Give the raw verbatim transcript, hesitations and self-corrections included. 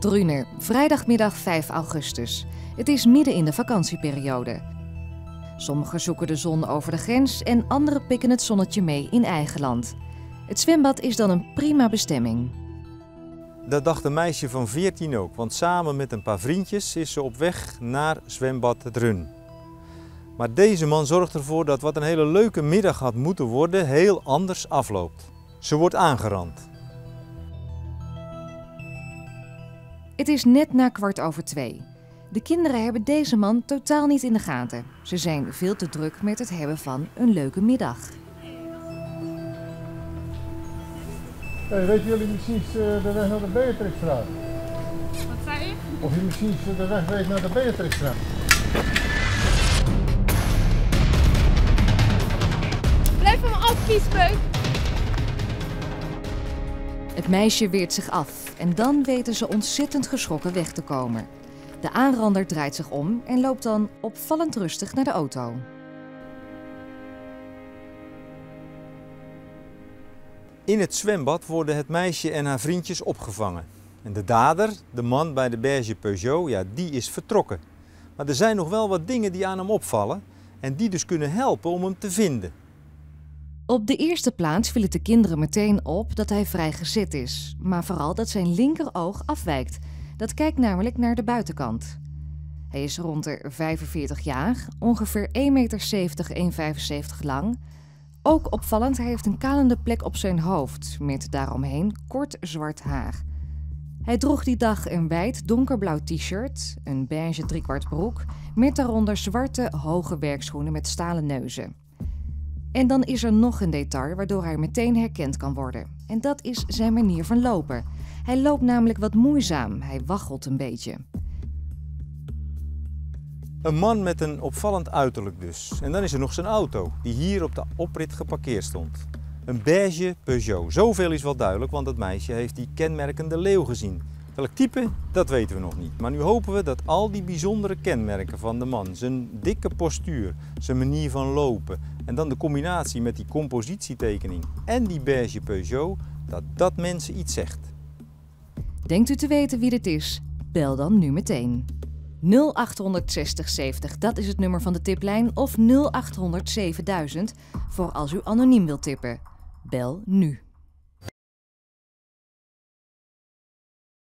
Drunen, vrijdagmiddag vijf augustus. Het is midden in de vakantieperiode. Sommigen zoeken de zon over de grens en anderen pikken het zonnetje mee in eigen land. Het zwembad is dan een prima bestemming. Dat dacht een meisje van veertien ook, want samen met een paar vriendjes is ze op weg naar zwembad Drunen. Maar deze man zorgt ervoor dat wat een hele leuke middag had moeten worden, heel anders afloopt. Ze wordt aangerand. Het is net na kwart over twee. De kinderen hebben deze man totaal niet in de gaten. Ze zijn veel te druk met het hebben van een leuke middag. Hey, weten jullie misschien de weg naar de Beatrixstraat? Wat zei je? Of je misschien de weg weet naar de Beatrixstraat? Blijf hem af, kiespeuk! Het meisje weert zich af en dan weten ze ontzettend geschrokken weg te komen. De aanrander draait zich om en loopt dan opvallend rustig naar de auto. In het zwembad worden het meisje en haar vriendjes opgevangen. En de dader, de man bij de berge Peugeot, ja, die is vertrokken. Maar er zijn nog wel wat dingen die aan hem opvallen en die dus kunnen helpen om hem te vinden. Op de eerste plaats viel het de kinderen meteen op dat hij vrij gezet is, maar vooral dat zijn linkeroog afwijkt. Dat kijkt namelijk naar de buitenkant. Hij is rond de vijfenveertig jaar, ongeveer één meter zeventig, één meter vijfenzeventig lang. Ook opvallend, hij heeft een kalende plek op zijn hoofd, met daaromheen kort zwart haar. Hij droeg die dag een wijd donkerblauw t-shirt, een beige driekwart broek, met daaronder zwarte, hoge werkschoenen met stalen neuzen. En dan is er nog een detail waardoor hij meteen herkend kan worden. En dat is zijn manier van lopen. Hij loopt namelijk wat moeizaam, hij waggelt een beetje. Een man met een opvallend uiterlijk dus. En dan is er nog zijn auto, die hier op de oprit geparkeerd stond. Een beige Peugeot. Zoveel is wel duidelijk, want dat meisje heeft die kenmerkende leeuw gezien. Welk type, dat weten we nog niet. Maar nu hopen we dat al die bijzondere kenmerken van de man, zijn dikke postuur, zijn manier van lopen en dan de combinatie met die compositietekening en die beige Peugeot, dat dat mensen iets zegt. Denkt u te weten wie dit is? Bel dan nu meteen. nul acht zes nul zeventig, dat is het nummer van de tiplijn, of nul acht honderd zevenduizend voor als u anoniem wilt tippen. Bel nu.